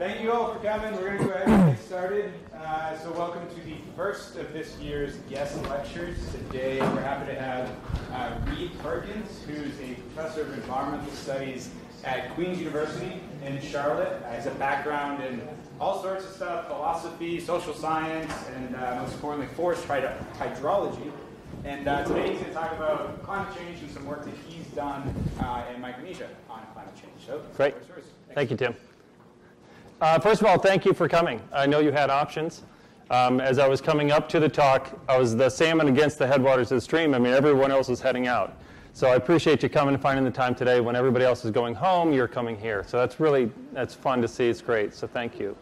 Thank you all for coming. We're going to go ahead and get started. So welcome to the first of this year's Yes Lectures. Today we're happy to have Reed Perkins, who's a professor of environmental studies at Queen's University in Charlotte. Has a background in all sorts of stuff, philosophy, social science, and most importantly, forest hydrology. And today he's going to talk about climate change and some work that he's done in Micronesia on climate change. So, great. Thank you, Tim. First of all, thank you for coming. I know you had options. As I was coming up to the talk, I was the salmon against the headwaters of the stream. I mean, everyone else was heading out. So I appreciate you coming and finding the time today. When everybody else is going home, you're coming here. So that's fun to see. It's great. So thank you.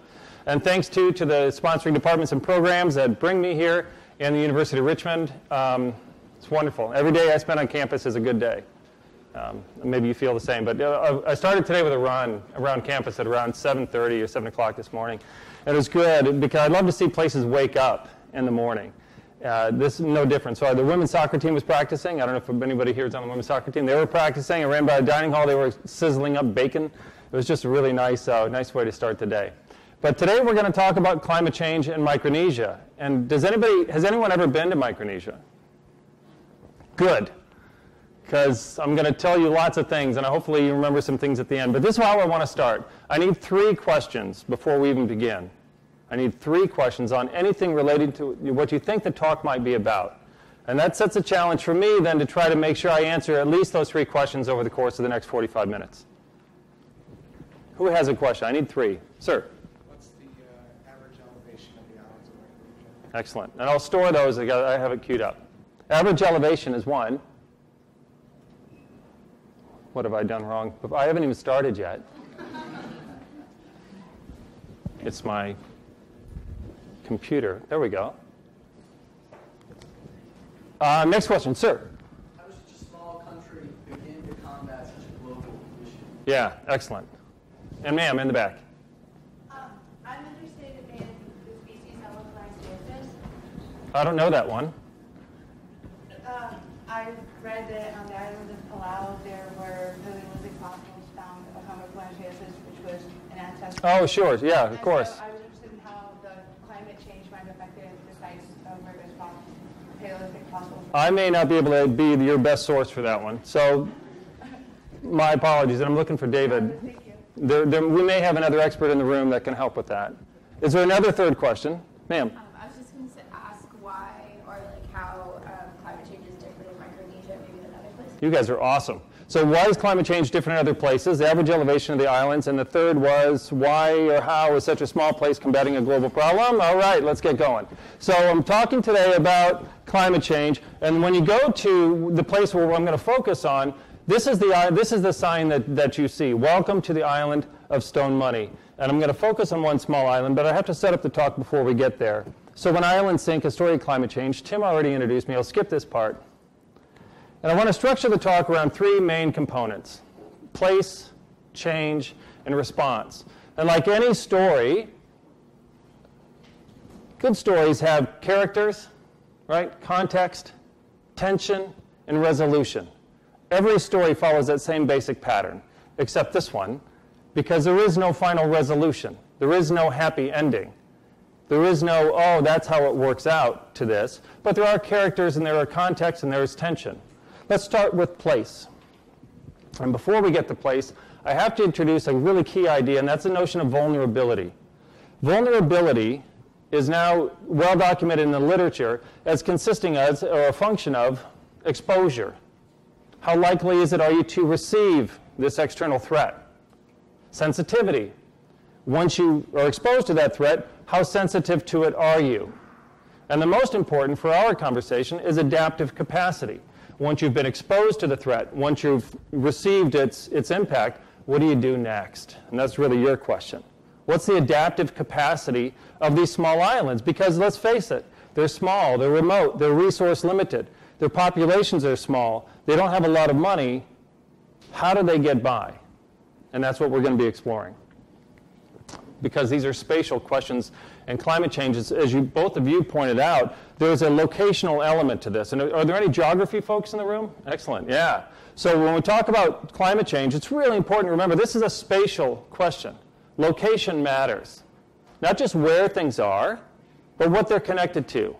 And thanks, too, to the sponsoring departments and programs that bring me here and the University of Richmond. It's wonderful. Every day I spend on campus is a good day. Maybe you feel the same, but I started today with a run around campus at around 7:30 or 7 o'clock this morning. It was good because I'd love to see places wake up in the morning. This is no different. So the women's soccer team was practicing. I don't know if anybody here is on the women's soccer team. They were practicing. I ran by a dining hall. They were sizzling up bacon. It was just a really nice way to start the day. But today we're going to talk about climate change in Micronesia. And has anyone ever been to Micronesia? Good. Because I'm going to tell you lots of things, and hopefully you remember some things at the end. But this is how I want to start. I need three questions before we even begin. I need three questions on anything related to what you think the talk might be about. And that sets a challenge for me then to try to make sure I answer at least those three questions over the course of the next 45 minutes. Who has a question? I need three. Sir? What's the average elevation of the islands of Micronesia? Excellent. And I'll store those. I have it queued up. Average elevation is one. What have I done wrong? I haven't even started yet. It's my computer. There we go. Next question, sir. How does such a small country begin to combat such a global issue? Yeah, excellent. And ma'am, in the back. I'm interested in the species that localized surface. I don't know that one. I read that on the island of Palau, there was examples found of homoplangiasis, which was an ancestor. Oh, sure. Yeah, of course. So I was interested in how the climate change might affect the sites where it was found, Paleolithic fossils. I may not be able to be your best source for that one. So my apologies, and I'm looking for David. Thank you. We may have another expert in the room that can help with that. Is there another third question? Ma'am. You guys are awesome. So why is climate change different in other places? The average elevation of the islands. And the third was, why or how is such a small place combating a global problem? All right, let's get going. So I'm talking today about climate change. And when you go to the place where I'm going to focus on, this is the sign that you see. Welcome to the island of Stone Money. And I'm going to focus on one small island, but I have to set up the talk before we get there. So when islands sink, a story of climate change. Tim already introduced me. I'll skip this part. And I want to structure the talk around three main components: place, change, and response. And like any story, good stories have characters, right? Context, tension, and resolution. Every story follows that same basic pattern, except this one, because there is no final resolution. There is no happy ending. There is no, oh, that's how it works out to this. But there are characters, and there are contexts, and there is tension. Let's start with place. And before we get to place, I have to introduce a really key idea, and that's the notion of vulnerability. Vulnerability is now well documented in the literature as consisting of, or a function of, exposure. How likely are you to receive this external threat? Sensitivity. Once you are exposed to that threat, how sensitive to it are you? And the most important for our conversation is adaptive capacity. Once you've been exposed to the threat, once you've received its impact, what do you do next? And that's really your question. What's the adaptive capacity of these small islands? Because let's face it, they're small, they're remote, they're resource limited, their populations are small, they don't have a lot of money. How do they get by? And that's what we're going to be exploring. Because these are spatial questions, and climate change, as both of you pointed out, there's a locational element to this. And are there any geography folks in the room? Excellent, yeah. So when we talk about climate change, it's really important to remember this is a spatial question. location matters. Not just where things are, but what they're connected to.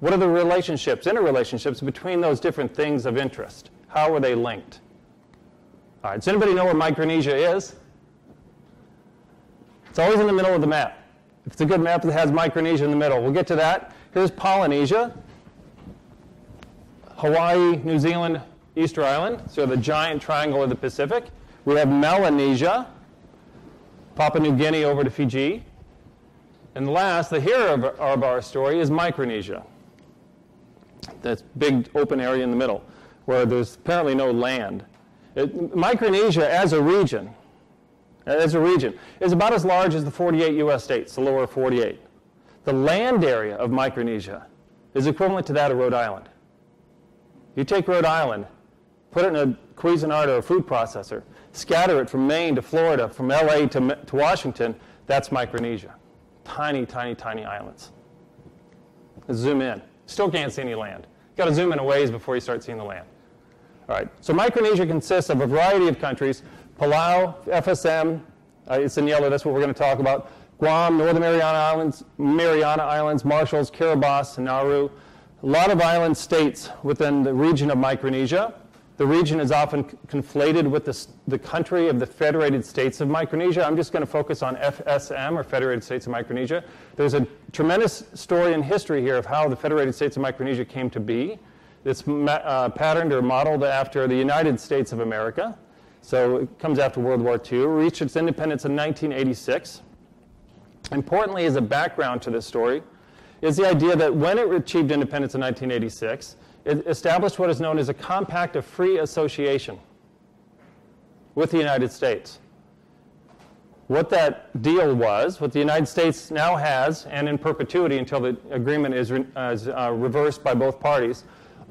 What are the relationships, interrelationships between those different things of interest? How are they linked? All right, does anybody know where Micronesia is? It's always in the middle of the map. If it's a good map that has Micronesia in the middle, we'll get to that. Here's Polynesia, Hawaii, New Zealand, Easter Island, so the giant triangle of the Pacific. We have Melanesia, Papua New Guinea over to Fiji. And last, the hero of our story is Micronesia. That's big open area in the middle where there's apparently no land. Micronesia as a region, is about as large as the 48 U.S. states, the lower 48. The land area of Micronesia is equivalent to that of Rhode Island. You take Rhode Island, put it in a Cuisinart or a food processor, scatter it from Maine to Florida, from L.A. to Washington, that's Micronesia. Tiny, tiny, tiny islands. Let's zoom in. Still can't see any land. You've got to zoom in a ways before you start seeing the land. All right, so Micronesia consists of a variety of countries. Palau, FSM, it's in yellow, that's what we're going to talk about. Guam, Northern Mariana Islands, Marshalls, Kiribati, Nauru. A lot of island states within the region of Micronesia. The region is often conflated with the country of the Federated States of Micronesia. I'm just going to focus on FSM, or Federated States of Micronesia. There's a tremendous story and history here of how the Federated States of Micronesia came to be. It's patterned or modeled after the United States of America. So it comes after World War II, reached its independence in 1986. Importantly, as a background to this story, is the idea that when it achieved independence in 1986, it established what is known as a Compact of Free Association with the United States. What that deal was, what the United States now has, and in perpetuity until the agreement is reversed by both parties,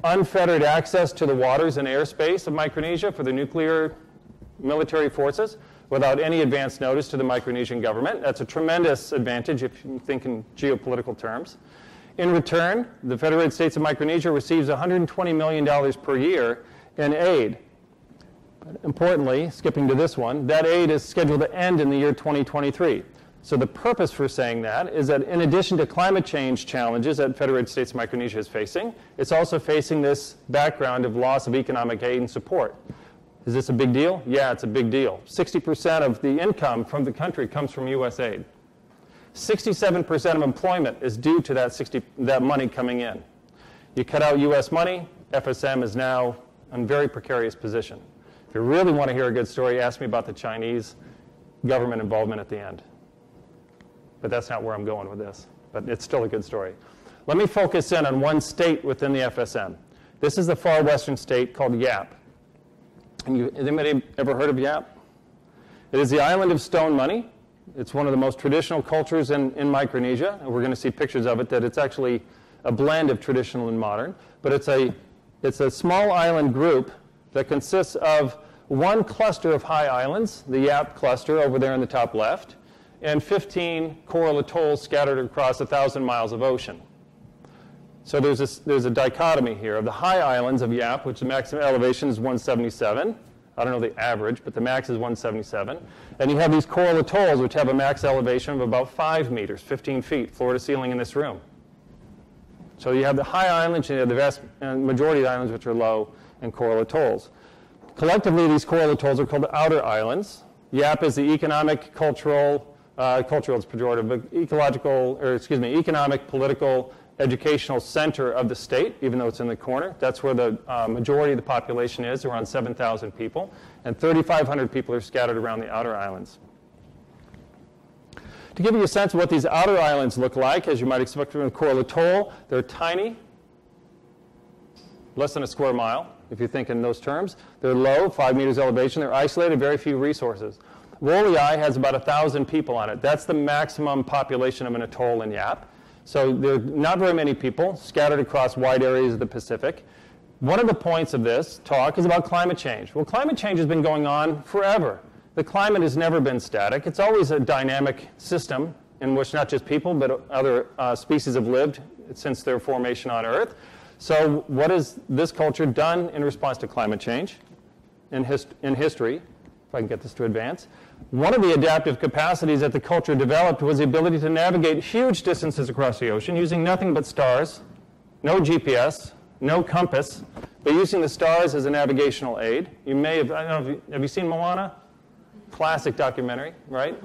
unfettered access to the waters and airspace of Micronesia for the nuclear military forces without any advance notice to the Micronesian government. That's a tremendous advantage if you think in geopolitical terms. In return, the Federated States of Micronesia receives $120 million per year in aid. But importantly, skipping to this one, that aid is scheduled to end in the year 2023. So the purpose for saying that is that in addition to climate change challenges that Federated States of Micronesia is facing, it's also facing this background of loss of economic aid and support. Is this a big deal? Yeah, it's a big deal. 60% of the income from the country comes from USAID. 67% of employment is due to that money coming in. You cut out U.S. money, FSM is now in a very precarious position. If you really want to hear a good story, ask me about the Chinese government involvement at the end. But that's not where I'm going with this. But it's still a good story. Let me focus in on one state within the FSM. This is the far western state called Yap. Has anybody ever heard of Yap? It is the island of stone money. It's one of the most traditional cultures in Micronesia, and we're going to see pictures of it, that it's actually a blend of traditional and modern. But it's a small island group that consists of one cluster of high islands, the Yap cluster over there in the top left, and 15 coral atolls scattered across 1,000 miles of ocean. So there's a dichotomy here of the high islands of Yap, which the maximum elevation is 177. I don't know the average, but the max is 177. And you have these coral atolls, which have a max elevation of about 5 meters, 15 feet, floor to ceiling in this room. So you have the high islands, and you have the vast majority of the islands, which are low, and coral atolls. Collectively, these coral atolls are called the outer islands. Yap is the economic, cultural is pejorative, but economic, political, educational center of the state, even though it's in the corner. That's where the majority of the population is, around 7,000 people, and 3,500 people are scattered around the outer islands. To give you a sense of what these outer islands look like, as you might expect from the coral atoll, they're tiny, less than a square mile, if you think in those terms. They're low, 5 meters elevation. They're isolated, very few resources. Woleai has about 1,000 people on it. That's the maximum population of an atoll in Yap. So there are not very many people scattered across wide areas of the Pacific. One of the points of this talk is about climate change. Well, climate change has been going on forever. The climate has never been static. It's always a dynamic system in which not just people, but other species have lived since their formation on Earth. So what has this culture done in response to climate change in history? if I can get this to advance. One of the adaptive capacities that the culture developed was the ability to navigate huge distances across the ocean using nothing but stars, no GPS, no compass, but using the stars as a navigational aid. You may have, I don't know, have you seen Moana? Classic documentary, right?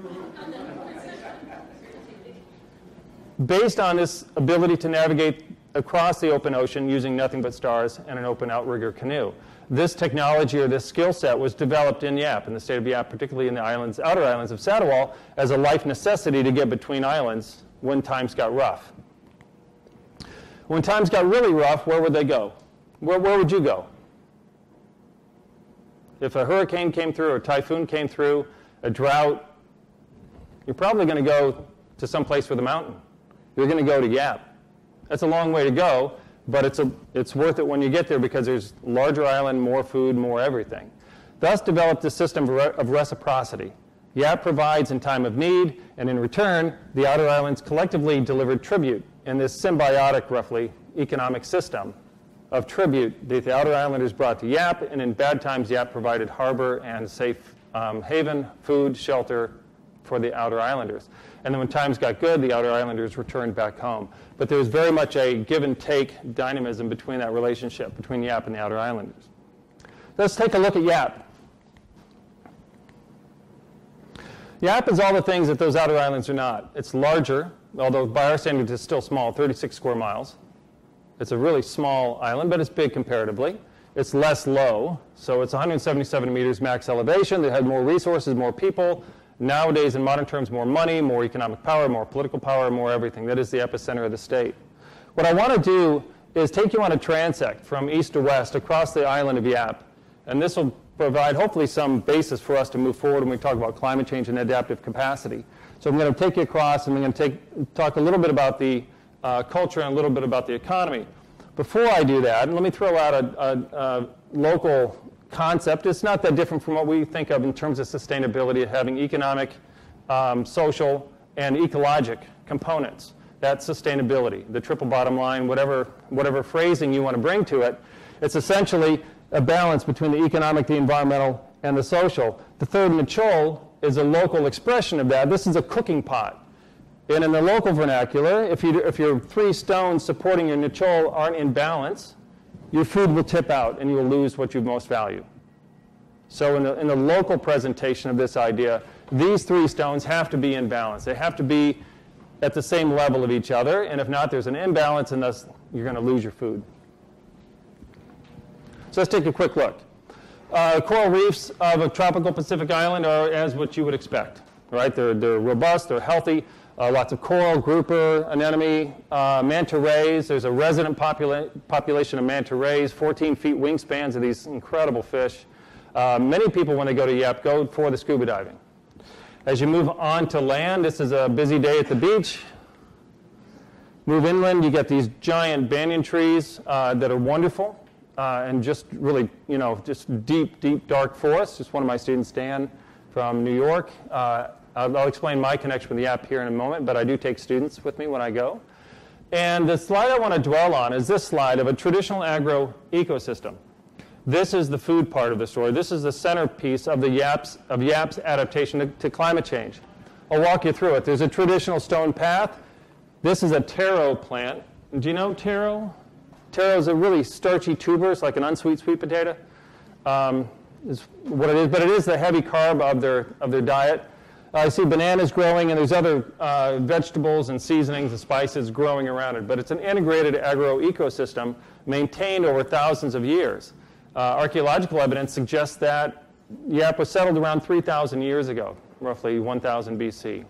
Based on this ability to navigate across the open ocean using nothing but stars and an open outrigger canoe. This technology or this skill set was developed in Yap, in the state of Yap, particularly in the islands, outer islands of Satowal, as a life necessity to get between islands when times got rough. When times got really rough, where would they go? Where would you go? If a hurricane came through or a typhoon came through, a drought, you're probably going to go to some place with a mountain. You're going to go to Yap. That's a long way to go, but it's worth it when you get there because there's larger island, more food, more everything. Thus developed the system of reciprocity. Yap provides in time of need, and in return, the outer islands collectively delivered tribute in this symbiotic, roughly, economic system of tribute that the outer islanders brought to Yap, and in bad times, Yap provided harbor and safe haven, food, shelter for the outer islanders. And then when times got good, the outer islanders returned back home. But there was very much a give-and-take dynamism between that relationship, between Yap and the outer islanders. Let's take a look at Yap. Yap is all the things that those outer islands are not. It's larger, although by our standards it's still small, 36 square miles. It's a really small island, but it's big comparatively. It's less low, so it's 177 meters max elevation. They had more resources, more people. Nowadays, in modern terms, more money, more economic power, more political power, more everything. That is the epicenter of the state. What I want to do is take you on a transect from east to west across the island of Yap. And this will provide, hopefully, some basis for us to move forward when we talk about climate change and adaptive capacity. So I'm going to take you across, and I'm going to talk a little bit about the culture and a little bit about the economy. Before I do that, let me throw out a local concept. It's not that different from what we think of in terms of sustainability, of having economic, social, and ecologic components. That's sustainability, the triple bottom line, whatever phrasing you want to bring to it. It's essentially a balance between the economic, the environmental, and the social. The third Machol is a local expression of that. This is a cooking pot. And in the local vernacular, if your three stones supporting your Machol aren't in balance, your food will tip out, and you will lose what you most value. So in the local presentation of this idea, these three stones have to be in balance. They have to be at the same level of each other, and if not, there's an imbalance, and thus you're going to lose your food. So let's take a quick look. Coral reefs of a tropical Pacific island are as what you would expect, right? They're robust, they're healthy. Lots of coral, grouper, anemone, manta rays. There's a resident population of manta rays, 14 feet wingspans of these incredible fish. Many people, when they go to Yap, go for the scuba diving. As you move on to land, this is a busy day at the beach. Move inland, you get these giant banyan trees that are wonderful and just really, you know, just deep, deep, dark forests. Just one of my students, Dan, from New York. I'll explain my connection with the app here in a moment, but I do take students with me when I go. And the slide I want to dwell on is this slide of a traditional agro ecosystem. This is the food part of the story. This is the centerpiece of the Yap's adaptation to climate change. I'll walk you through it. There's a traditional stone path. This is a taro plant. Do you know taro? Taro is a really starchy tuber. It's like an unsweet sweet potato. Is what it is, but it is the heavy carb of their diet. I see bananas growing, and there's other vegetables and seasonings and spices growing around it. But it's an integrated agro-ecosystem maintained over thousands of years. Archaeological evidence suggests that Yap was settled around 3,000 years ago, roughly 1,000 BC.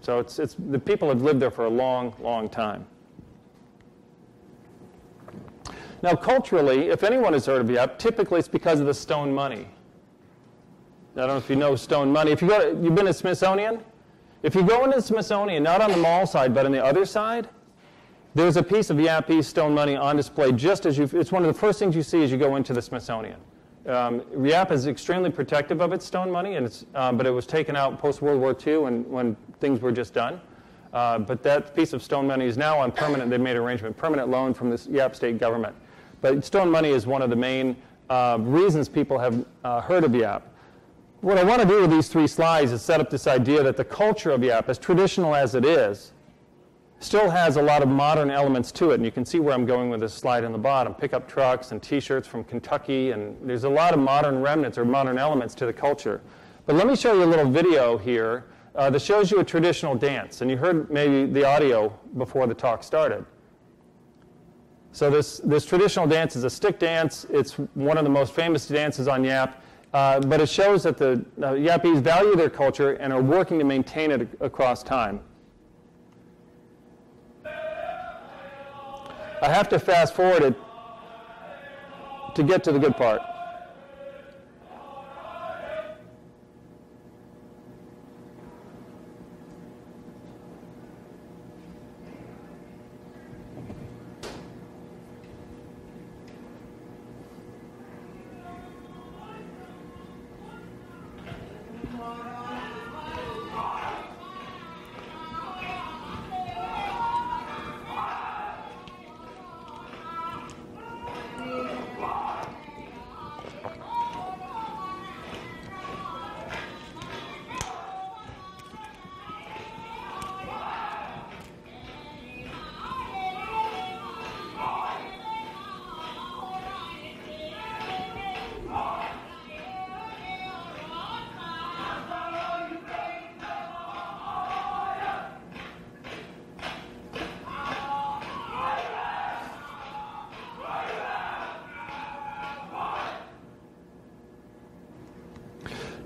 So it's the people have lived there for a long, long time. Now, culturally, if anyone has heard of Yap, typically it's because of the stone money. I don't know if you know stone money. If you go, you've been to Smithsonian? If you go into the Smithsonian, not on the mall side, but on the other side, there's a piece of Yapese stone money on display just as you, it's one of the first things you see as you go into the Smithsonian. Yap is extremely protective of its stone money, and it's, but it was taken out post-World War II when things were just done. But that piece of stone money is now on permanent, they made an arrangement, permanent loan from the Yap state government. But stone money is one of the main reasons people have heard of Yap. What I want to do with these three slides is set up this idea that the culture of Yap, as traditional as it is, still has a lot of modern elements to it. And you can see where I'm going with this slide on the bottom. Pickup trucks and T-shirts from Kentucky. And there's a lot of modern remnants or modern elements to the culture. But let me show you a little video here that shows you a traditional dance. And you heard maybe the audio before the talk started. So this traditional dance is a stick dance. It's one of the most famous dances on Yap. But it shows that the Yapese value their culture and are working to maintain it across time. I have to fast forward it to get to the good part.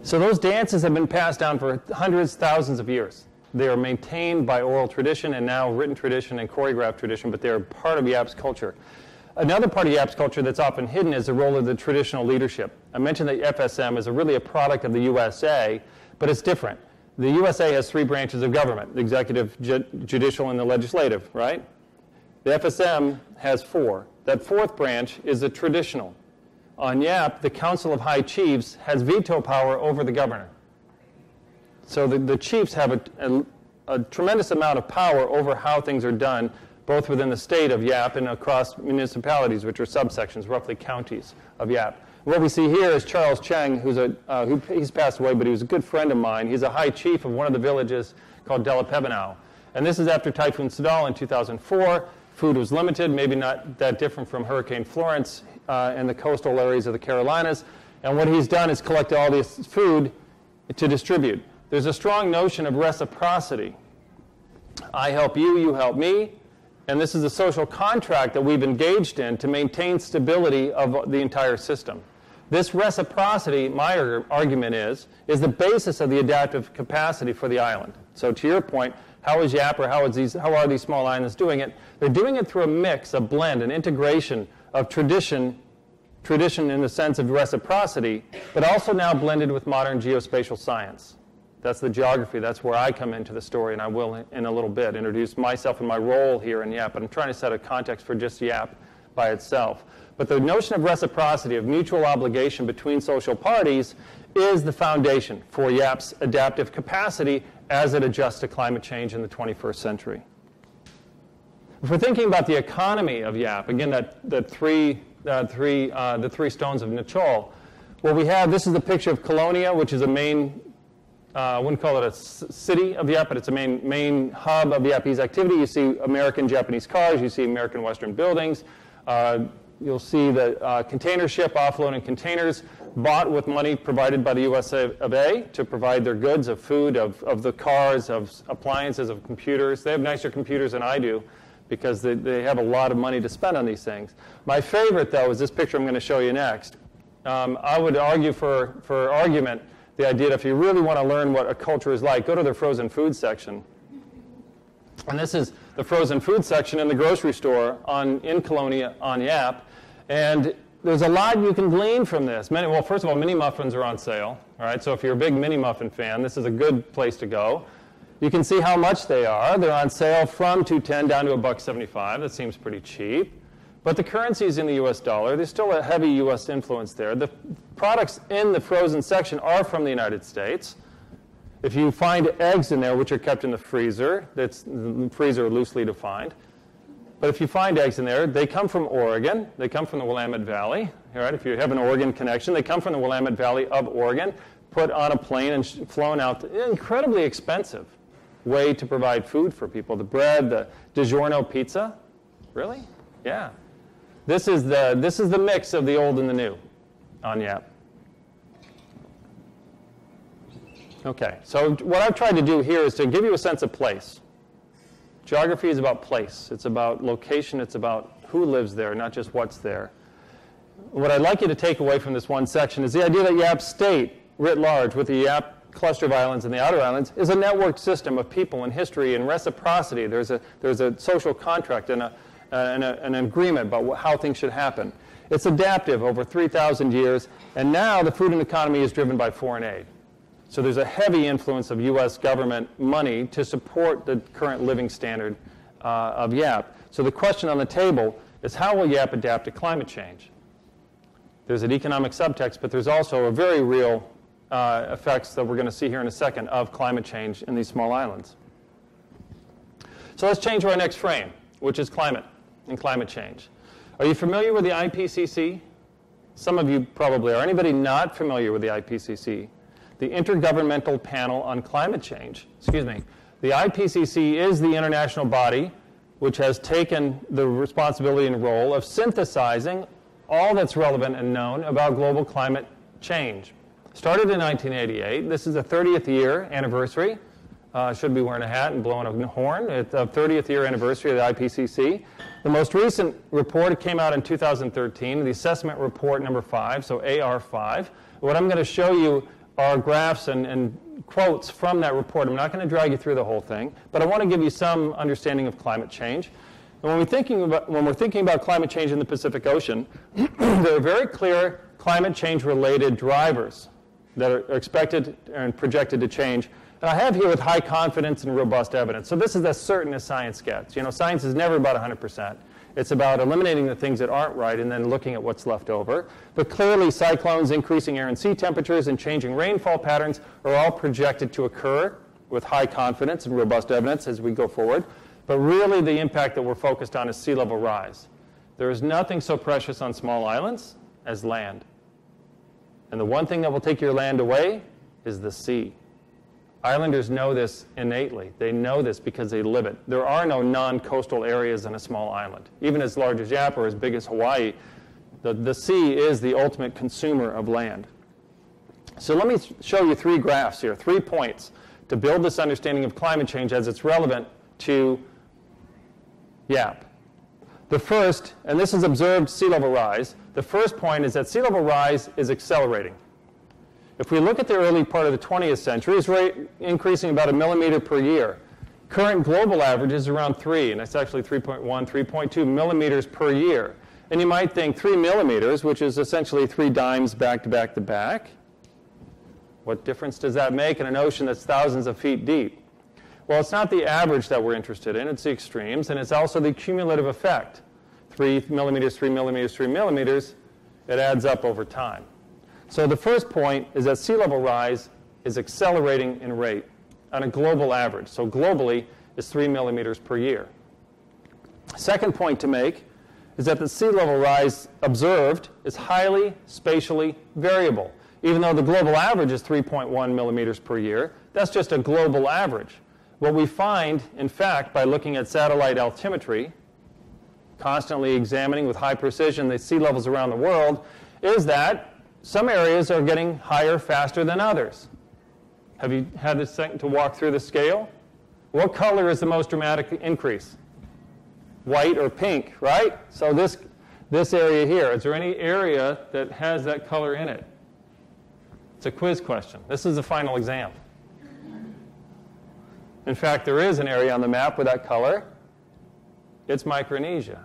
So those dances have been passed down for hundreds, thousands of years. They are maintained by oral tradition and now written tradition and choreographed tradition, but they are part of Yap's culture. Another part of Yap's culture that's often hidden is the role of the traditional leadership. I mentioned that FSM is really a product of the USA, but it's different. The USA has three branches of government, the executive, judicial, and the legislative, right? The FSM has four. That fourth branch is the traditional. On Yap, the Council of High Chiefs has veto power over the governor. So the chiefs have a tremendous amount of power over how things are done, both within the state of Yap and across municipalities, which are subsections, roughly counties of Yap. What we see here is Charles Cheng, who's he's passed away, but he was a good friend of mine. He's a high chief of one of the villages called Della Pebenau. And this is after Typhoon Satowal in 2004. Food was limited, maybe not that different from Hurricane Florence. And the coastal areas of the Carolinas. And what he's done is collect all this food to distribute. There's a strong notion of reciprocity. I help you, you help me. And this is a social contract that we've engaged in to maintain stability of the entire system. This reciprocity, my argument is the basis of the adaptive capacity for the island. So to your point, how is Yap or how are these small islands doing it? They're doing it through a mix, a blend, an integration of tradition in the sense of reciprocity, but also now blended with modern geospatial science. That's the geography. That's where I come into the story, and I will, in a little bit, introduce myself and my role here in Yap, but I'm trying to set a context for just Yap by itself. But the notion of reciprocity, of mutual obligation between social parties, is the foundation for Yap's adaptive capacity as it adjusts to climate change in the 21st century. If we're thinking about the economy of Yap, again, the three stones of Nachol, what we have, this is the picture of Colonia, which is a main, I wouldn't call it a city of Yap, but it's a main hub of Yapese activity. You see American Japanese cars, you see American Western buildings, you'll see the container ship offloading containers bought with money provided by the USA of A to provide their goods of food, of the cars, of appliances, of computers. They have nicer computers than I do, because they have a lot of money to spend on these things. My favorite, though, is this picture I'm going to show you next. I would argue for argument the idea that if you really want to learn what a culture is like, go to the frozen food section. And this is the frozen food section in the grocery store in Colonia on Yap. And there's a lot you can glean from this. Well, first of all, mini muffins are on sale. All right, so if you're a big mini muffin fan, this is a good place to go. You can see how much they are. They're on sale from $2.10 down to $1.75. That seems pretty cheap. But the currency is in the US dollar. There's still a heavy US influence there. The products in the frozen section are from the United States. If you find eggs in there, which are kept in the freezer, that's the freezer loosely defined. But if you find eggs in there, they come from Oregon. They come from the Willamette Valley. All right, if you have an Oregon connection, they come from the Willamette Valley of Oregon. put on a plane and flown out. Incredibly expensive way to provide food for people. The bread, the DiGiorno pizza. Really? Yeah. This is the mix of the old and the new on Yap. Okay, so what I've tried to do here is to give you a sense of place. Geography is about place. It's about location. It's about who lives there, not just what's there. What I'd like you to take away from this one section is the idea that Yap State, writ large, with the Yap cluster of islands and the outer islands, is a networked system of people and history and reciprocity. There's a social contract and an agreement about how things should happen. It's adaptive over 3,000 years, and now the food and economy is driven by foreign aid. So there's a heavy influence of U.S. government money to support the current living standard of Yap. So the question on the table is, how will Yap adapt to climate change? There's an economic subtext, but there's also a very real effects that we're going to see here in a second of climate change in these small islands. So let's change to our next frame, which is climate and climate change. Are you familiar with the IPCC? Some of you probably are. Anybody not familiar with the IPCC? The Intergovernmental Panel on Climate Change. Excuse me. The IPCC is the international body which has taken the responsibility and role of synthesizing all that's relevant and known about global climate change. Started in 1988. This is the 30th year anniversary. Should be wearing a hat and blowing a horn. It's the 30th year anniversary of the IPCC. The most recent report came out in 2013, the assessment report number 5, so AR5. What I'm going to show you are graphs and quotes from that report. I'm not going to drag you through the whole thing, but I want to give you some understanding of climate change. And when we're thinking about climate change in the Pacific Ocean, there are very clear climate change-related drivers that are expected and projected to change. And I have here with high confidence and robust evidence. So this is as certain as science gets. You know, science is never about 100%. It's about eliminating the things that aren't right and then looking at what's left over. But clearly, cyclones, increasing air and sea temperatures, and changing rainfall patterns are all projected to occur with high confidence and robust evidence as we go forward. But really, the impact that we're focused on is sea level rise. There is nothing so precious on small islands as land. And the one thing that will take your land away is the sea. Islanders know this innately. They know this because they live it. There are no non-coastal areas in a small island. Even as large as Yap or as big as Hawaii, the sea is the ultimate consumer of land. So let me show you three graphs here, 3 points, to build this understanding of climate change as it's relevant to Yap. The first, and this is observed sea level rise, the first point is that sea level rise is accelerating. If we look at the early part of the 20th century, it's increasing about 1 millimeter per year. Current global average is around 3, and that's actually 3.1, 3.2 millimeters per year. And you might think 3 millimeters, which is essentially 3 dimes back to back to back. What difference does that make in an ocean that's thousands of feet deep? Well, it's not the average that we're interested in. It's the extremes, and it's also the cumulative effect. 3 millimeters, 3 millimeters, 3 millimeters, it adds up over time. So the first point is that sea level rise is accelerating in rate on a global average. So globally, it's 3 millimeters per year. Second point to make is that the sea level rise observed is highly spatially variable. Even though the global average is 3.1 millimeters per year, that's just a global average. What we find, in fact, by looking at satellite altimetry, constantly examining with high precision the sea levels around the world, is that some areas are getting higher faster than others. Have you had a second to walk through the scale? What color is the most dramatic increase? White or pink, right? So this area here, is there any area that has that color in it? It's a quiz question. This is the final exam. In fact, there is an area on the map with that color. It's Micronesia.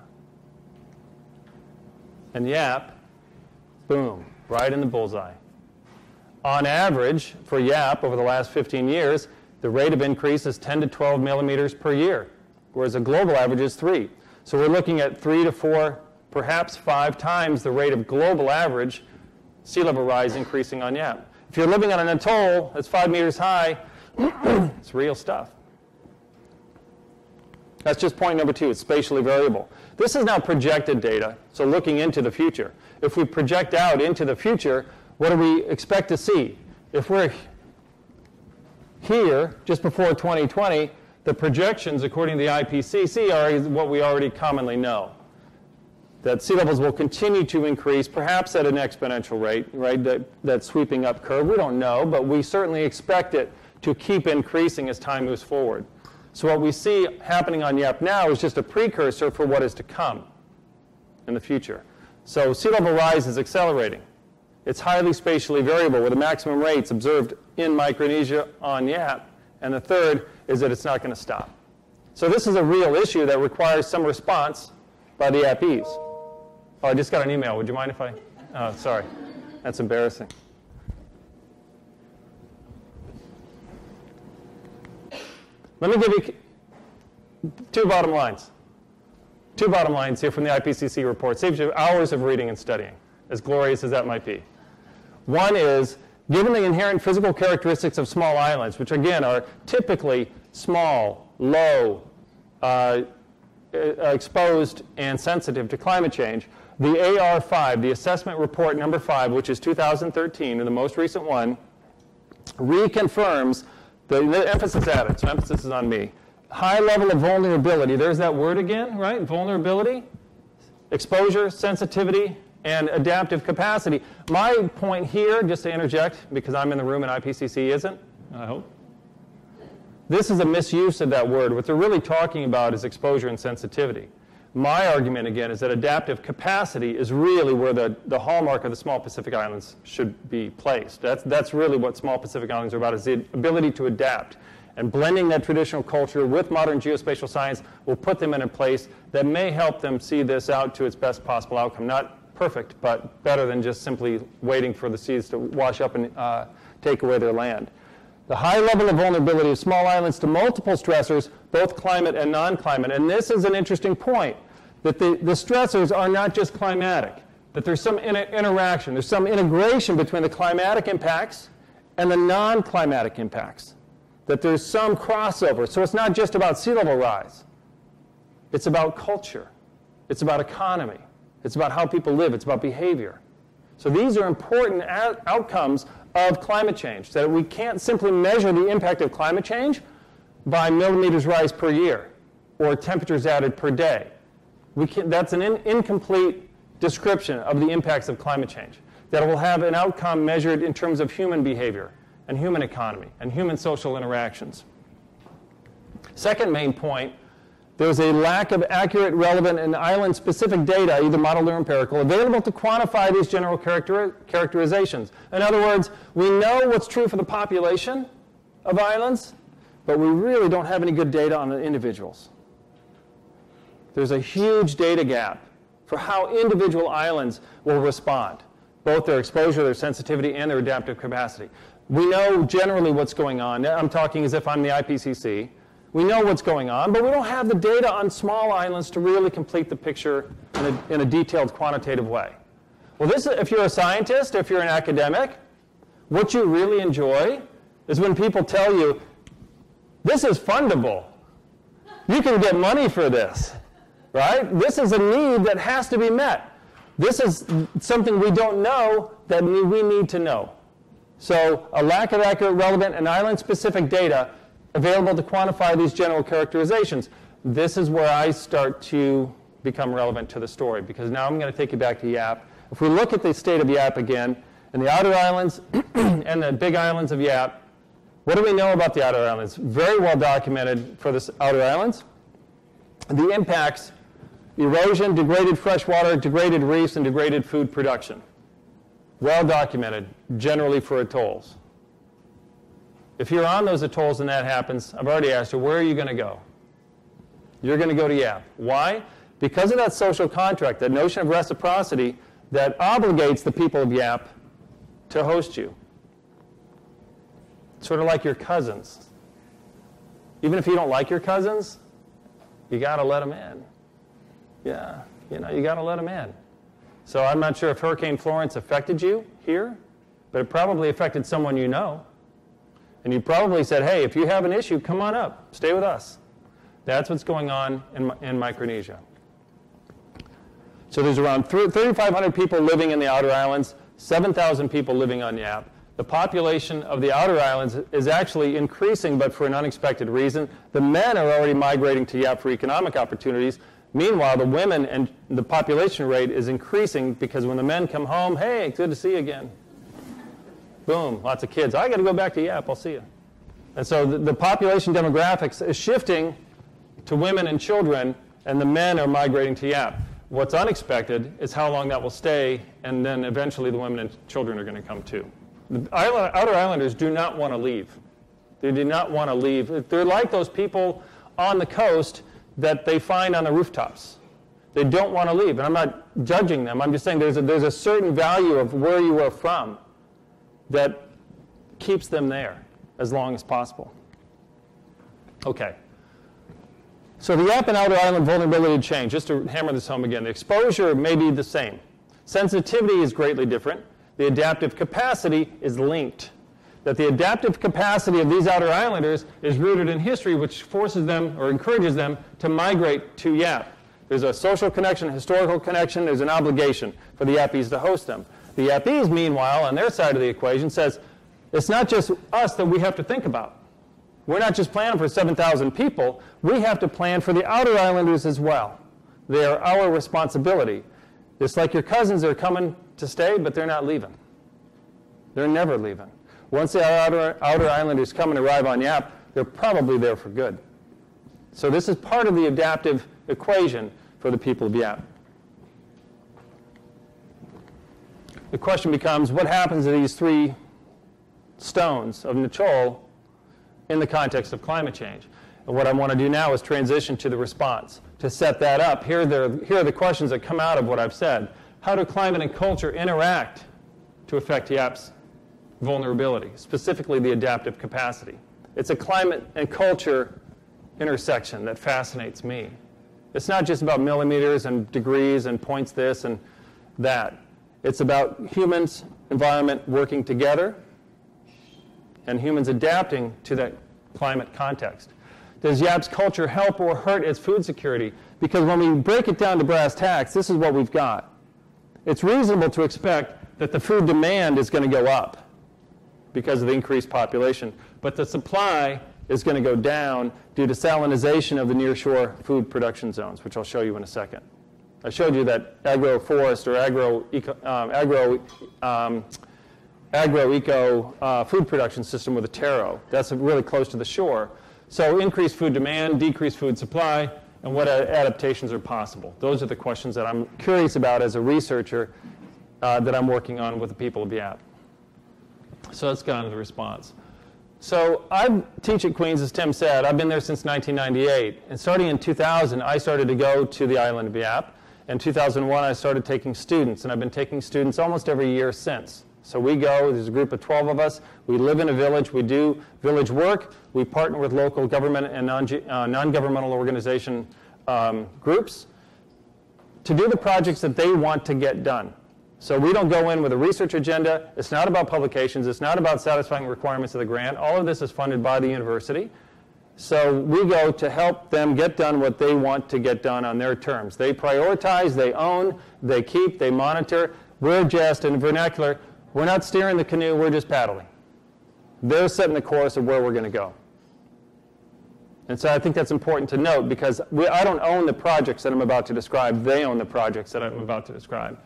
And Yap, boom. Right in the bullseye. On average, for Yap over the last 15 years, the rate of increase is 10 to 12 millimeters per year, whereas the global average is 3. So we're looking at 3 to 4, perhaps 5 times the rate of global average sea level rise increasing on Yap. If you're living on an atoll that's 5 meters high, it's real stuff. That's just point number 2. It's spatially variable. This is now projected data, so looking into the future. If we project out into the future, what do we expect to see? if we're here just before 2020, the projections, according to the IPCC, are what we already commonly know. That sea levels will continue to increase, perhaps at an exponential rate, right? That sweeping up curve, we don't know, but we certainly expect it to keep increasing as time moves forward. So what we see happening on Yap now is just a precursor for what is to come in the future. So sea level rise is accelerating. It's highly spatially variable with the maximum rates observed in Micronesia on Yap. And the third is that it's not going to stop. So this is a real issue that requires some response by the Yapese. Oh, I just got an email. Would you mind if I? Oh, sorry. That's embarrassing. Let me give you two bottom lines here from the IPCC report. Saves you hours of reading and studying, as glorious as that might be. One is, given the inherent physical characteristics of small islands, which again are typically small, low, exposed, and sensitive to climate change, the AR5, the assessment report number 5, which is 2013, and the most recent one, reconfirms the emphasis added, so emphasis is on me. High level of vulnerability, there's that word again, right? Vulnerability, exposure, sensitivity, and adaptive capacity. My point here, just to interject, because I'm in the room and IPCC isn't, I hope, this is a misuse of that word. What they're really talking about is exposure and sensitivity. My argument, again, is that adaptive capacity is really where the hallmark of the small Pacific Islands should be placed. That's really what small Pacific Islands are about, is the ability to adapt. And blending that traditional culture with modern geospatial science will put them in a place that may help them see this out to its best possible outcome. Not perfect, but better than just simply waiting for the seas to wash up and take away their land. The high level of vulnerability of small islands to multiple stressors, both climate and non-climate. And this is an interesting point, that the stressors are not just climatic, that there's some interaction, there's some integration between the climatic impacts and the non-climatic impacts, that there's some crossover. So it's not just about sea level rise. It's about culture. It's about economy. It's about how people live. It's about behavior. So these are important outcomes of climate change, that we can't simply measure the impact of climate change by millimeters rise per year or temperatures added per day. That's an incomplete description of the impacts of climate change, that it will have an outcome measured in terms of human behavior and human economy and human social interactions. Second main point, there's a lack of accurate, relevant, and island-specific data, either modeled or empirical, available to quantify these general characterizations. In other words, we know what's true for the population of islands, but we really don't have any good data on the individuals. There's a huge data gap for how individual islands will respond, both their exposure, their sensitivity, and their adaptive capacity. We know generally what's going on. I'm talking as if I'm the IPCC. We know what's going on, but we don't have the data on small islands to really complete the picture in a detailed quantitative way. Well, this, if you're a scientist, if you're an academic, what you really enjoy is when people tell you, this is fundable. You can get money for this, right? This is a need that has to be met. This is something we don't know that we need to know. So a lack of accurate, relevant, and island-specific data available to quantify these general characterizations. This is where I start to become relevant to the story, because now I'm going to take you back to Yap. If we look at the state of Yap again, and the outer islands and the big islands of Yap, what do we know about the outer islands? Very well documented for the outer islands. The impacts, erosion, degraded freshwater, degraded reefs, and degraded food production. Well documented, generally for atolls. If you're on those atolls and that happens, I've already asked you, where are you going to go? You're going to go to Yap. Why? Because of that social contract, that notion of reciprocity that obligates the people of Yap to host you. Sort of like your cousins. Even if you don't like your cousins, you got to let them in. Yeah, you got to let them in. So I'm not sure if Hurricane Florence affected you here, but it probably affected someone you know. And you probably said, hey, if you have an issue, come on up. Stay with us. That's what's going on in Micronesia. So there's around 3,500 people living in the outer islands, 7,000 people living on Yap. the population of the outer islands is actually increasing, but for an unexpected reason. The men are already migrating to Yap for economic opportunities. Meanwhile, the women and the population rate is increasing because when the men come home, hey, good to see you again. Boom, lots of kids. I got to go back to Yap, I'll see you. And so the population demographics is shifting to women and children, and the men are migrating to Yap. What's unexpected is how long that will stay, and then eventually the women and children are going to come too. The outer islanders do not want to leave. They do not want to leave. They're like those people on the coast that they find on the rooftops. They don't want to leave. And I'm not judging them. I'm just saying there's a certain value of where you are from that keeps them there as long as possible. Okay. So the Yap and outer island vulnerability to change, just to hammer this home again, the exposure may be the same. Sensitivity is greatly different. The adaptive capacity is linked. That the adaptive capacity of these outer islanders is rooted in history, which forces them or encourages them to migrate to Yap. There's a social connection, historical connection. There's an obligation for the Yapese to host them. The Yapese, meanwhile, on their side of the equation, says it's not just us that we have to think about. We're not just planning for 7,000 people. We have to plan for the outer islanders as well. They are our responsibility. Just like your cousins are coming to stay, but they're not leaving. They're never leaving. Once the outer islanders come and arrive on Yap, they're probably there for good. So this is part of the adaptive equation for the people of Yap. The question becomes, what happens to these three stones of Nichol in the context of climate change? And what I want to do now is transition to the response. To set that up, here are the questions that come out of what I've said. How do climate and culture interact to affect Yap's vulnerability, specifically the adaptive capacity? It's a climate and culture intersection that fascinates me. It's not just about millimeters and degrees and points this and that. It's about humans, environment working together, and humans adapting to that climate context. Does Yap's culture help or hurt its food security? Because when we break it down to brass tacks, this is what we've got. It's reasonable to expect that the food demand is going to go up because of the increased population, but the supply is going to go down due to salinization of the nearshore food production zones, which I'll show you in a second. I showed you that agroforest or agro-eco food production system with a taro. That's really close to the shore. So increased food demand, decreased food supply, and what adaptations are possible? Those are the questions that I'm curious about as a researcher that I'm working on with the people of Yap. So let's get on to the response. So I teach at Queen's, as Tim said. I've been there since 1998. And starting in 2000, I started to go to the island of Yap. In 2001, I started taking students, and I've been taking students almost every year since. So we go, there's a group of 12 of us, we live in a village, we do village work, we partner with local government and non-governmental organization groups to do the projects that they want to get done. So we don't go in with a research agenda, it's not about publications, it's not about satisfying requirements of the grant, all of this is funded by the university. So we go to help them get done what they want to get done on their terms. They prioritize, they own, they keep, they monitor. We're just, in vernacular, we're not steering the canoe, we're just paddling. They're setting the course of where we're going to go. And so I think that's important to note because I don't own the projects that I'm about to describe. They own the projects that I'm about to describe.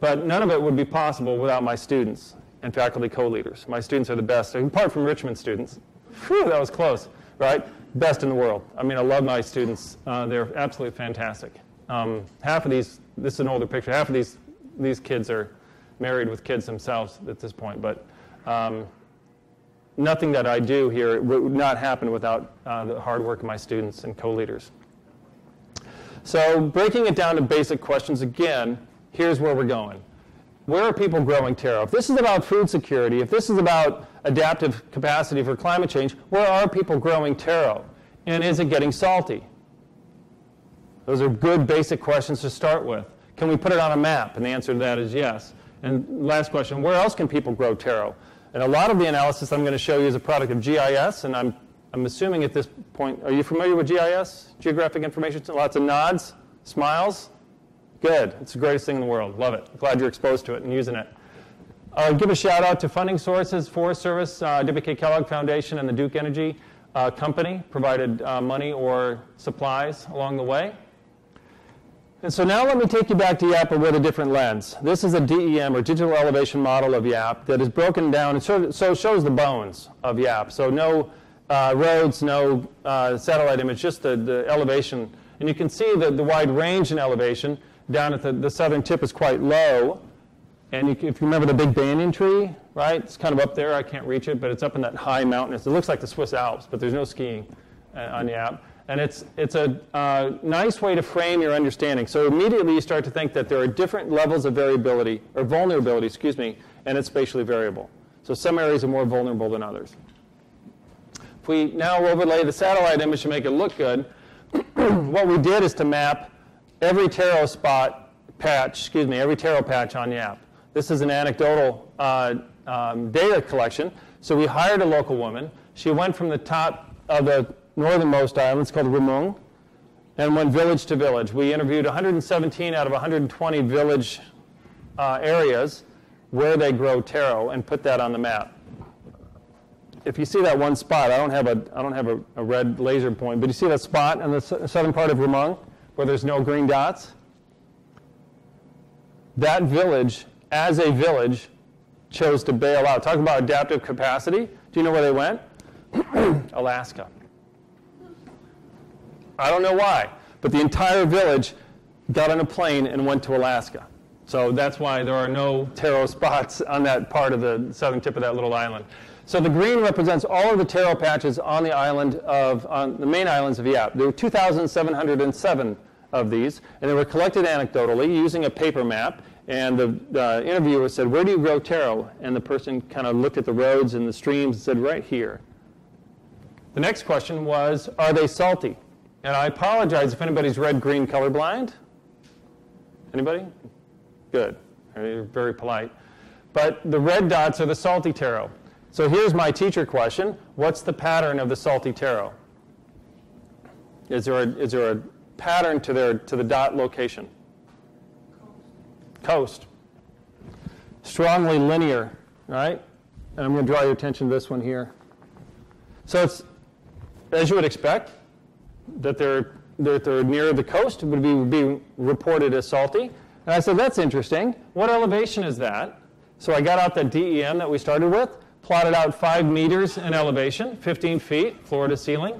But none of it would be possible without my students and faculty co-leaders. My students are the best, apart from Richmond students. Whew, that was close, right? Best in the world. I mean, I love my students. They're absolutely fantastic. Half of these, this is an older picture, half of these kids are married with kids themselves at this point, but nothing that I do here would not happen without the hard work of my students and co-leaders. So breaking it down to basic questions again, here's where we're going. Where are people growing taro? If this is about food security, if this is about adaptive capacity for climate change, where are people growing taro? And is it getting salty? Those are good basic questions to start with. Can we put it on a map? And the answer to that is yes. And last question, where else can people grow taro? And a lot of the analysis I'm going to show you is a product of GIS, and I'm assuming at this point, are you familiar with GIS? Geographic information, lots of nods, smiles? Good. It's the greatest thing in the world. Love it. Glad you're exposed to it and using it. Give a shout out to funding sources, Forest Service, WK Kellogg Foundation, and the Duke Energy Company provided money or supplies along the way. And so now let me take you back to Yap but with a different lens. This is a DEM, or digital elevation model of Yap, that is broken down and so shows the bones of Yap. So no roads, no satellite image, just the elevation. And you can see the wide range in elevation. Down at the southern tip is quite low. And if you remember the big banyan tree, right? It's kind of up there. I can't reach it, but it's up in that high mountainous. It looks like the Swiss Alps, but there's no skiing on Yap. And it's a nice way to frame your understanding. So immediately you start to think that there are different levels of variability, or vulnerability, excuse me, and it's spatially variable. So some areas are more vulnerable than others. If we now overlay the satellite image to make it look good, what we did is to map every taro patch on Yap. This is an anecdotal data collection. So we hired a local woman. She went from the top of the northernmost islands called Rumung, and went village to village. We interviewed 117 out of 120 village areas where they grow taro and put that on the map. If you see that one spot, I don't have a red laser point, but you see that spot in the southern part of Rumung where there's no green dots? That village, as a village, chose to bail out. Talk about adaptive capacity. Do you know where they went? Alaska. I don't know why, but the entire village got on a plane and went to Alaska. So that's why there are no taro spots on that part of the southern tip of that little island. So the green represents all of the taro patches on the island of, on the main islands of Yap. There were 2,707 of these, and they were collected anecdotally using a paper map. And the interviewer said, "Where do you grow taro?" And the person kind of looked at the roads and the streams and said, "Right here." The next question was, are they salty? And I apologize if anybody's red-green colorblind. Anybody? Good. You're very polite. But the red dots are the salty taro. So here's my teacher question. What's the pattern of the salty taro? Is there a pattern to the dot location? Coast. Strongly linear, right? And I'm going to draw your attention to this one here. So it's, as you would expect, that they're near the coast would be reported as salty. And I said, that's interesting. What elevation is that? So I got out the DEM that we started with, plotted out 5 meters in elevation, 15 feet, floor to ceiling.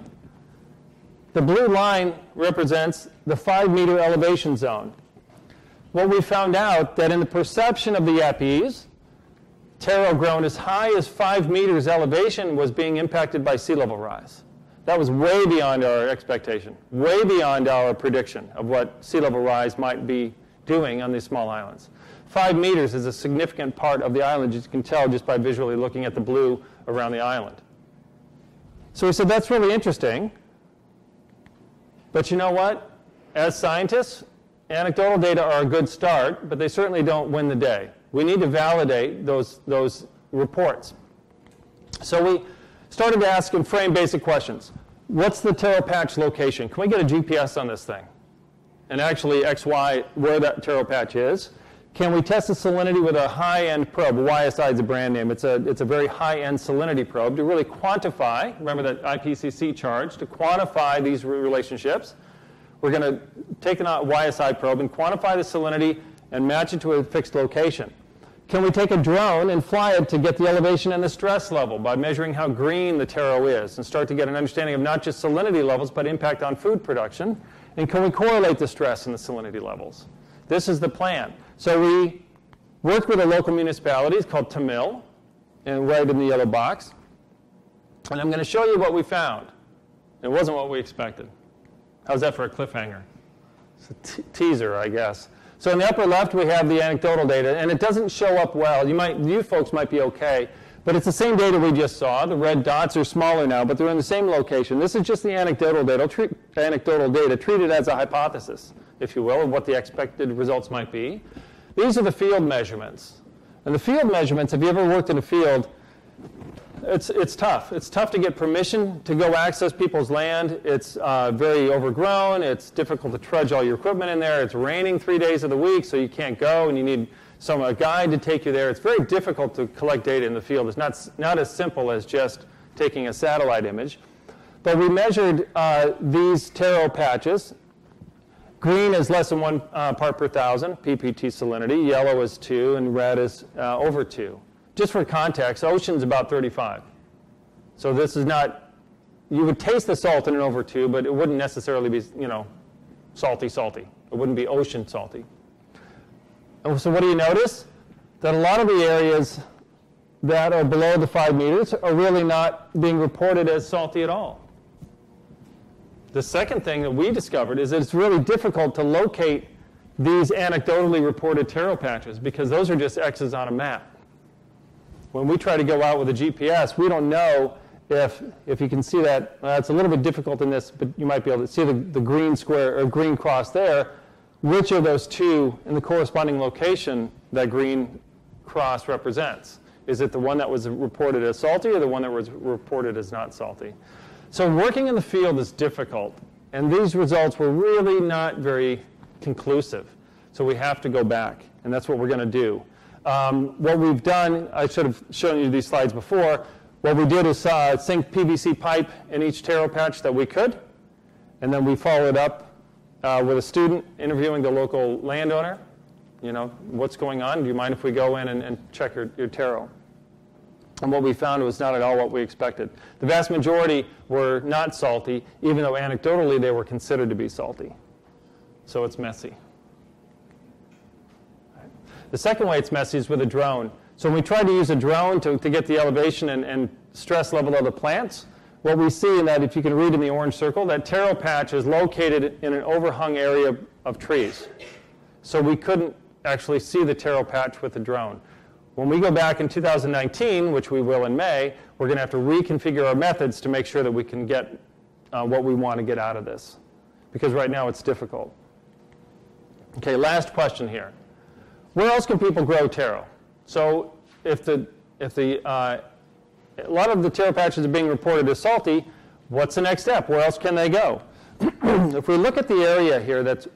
The blue line represents the 5-meter elevation zone. What we found out that in the perception of the Yapese, taro grown as high as 5 meters elevation was being impacted by sea level rise. That was way beyond our expectation, way beyond our prediction of what sea level rise might be doing on these small islands. 5 meters is a significant part of the island, as you can tell just by visually looking at the blue around the island. So we said, that's really interesting. But you know what? As scientists, anecdotal data are a good start, but they certainly don't win the day. We need to validate those reports. So we started to ask and frame basic questions. What's the taro patch location? Can we get a GPS on this thing? And actually XY where that taro patch is. Can we test the salinity with a high-end probe? YSI is a brand name. It's a very high-end salinity probe to really quantify. Remember that IPCC charge to quantify these relationships. We're going to take a YSI probe and quantify the salinity and match it to a fixed location. Can we take a drone and fly it to get the elevation and the stress level by measuring how green the taro is and start to get an understanding of not just salinity levels but impact on food production? And can we correlate the stress and the salinity levels? This is the plan. So we worked with a local municipality. It's called Tamil, and right in the yellow box. And I'm going to show you what we found. It wasn't what we expected. How's that for a cliffhanger? It's a teaser, I guess. So in the upper left, we have the anecdotal data, and it doesn't show up well. You folks might be okay, but it's the same data we just saw. The red dots are smaller now, but they're in the same location. This is just the anecdotal data treated as a hypothesis, if you will, of what the expected results might be. These are the field measurements. And the field measurements, if you ever worked in a field, it's tough. It's tough to get permission to go access people's land. It's very overgrown. It's difficult to trudge all your equipment in there. It's raining 3 days of the week, so you can't go, and you need So a guide to take you there. It's very difficult to collect data in the field. It's not as simple as just taking a satellite image. But we measured these taro patches. Green is less than 1 part per thousand ppt salinity. Yellow is 2, and red is over 2. Just for context, ocean's about 35. So this is not, you would taste the salt in an over 2, but it wouldn't necessarily be, you know, salty, salty. It wouldn't be ocean salty. And so what do you notice? That a lot of the areas that are below the 5 meters are really not being reported as salty at all. The second thing that we discovered is that it's really difficult to locate these anecdotally reported taro patches because those are just X's on a map. When we try to go out with a GPS, we don't know if you can see that. It's a little bit difficult in this, but you might be able to see the green square or green cross there. Which of those two in the corresponding location that green cross represents? Is it the one that was reported as salty or the one that was reported as not salty? So working in the field is difficult, and these results were really not very conclusive. So we have to go back, and that's what we're going to do. What we've done, I should have shown you these slides before, what we did is sink PVC pipe in each taro patch that we could, and then we followed up with a student interviewing the local landowner. You know, what's going on? Do you mind if we go in and check your taro? And what we found was not at all what we expected. The vast majority were not salty, even though anecdotally they were considered to be salty. So it's messy. Right. The second way it's messy is with a drone. So when we tried to use a drone to get the elevation and stress level of the plants, what we see in that, if you can read in the orange circle, that taro patch is located in an overhung area of trees. So we couldn't actually see the taro patch with the drone. When we go back in 2019, which we will in May, we're going to have to reconfigure our methods to make sure that we can get what we want to get out of this, because right now it's difficult. Okay, last question here. Where else can people grow taro? So a lot of the taro patches are being reported as salty, what's the next step? Where else can they go? If we look at the area here, that's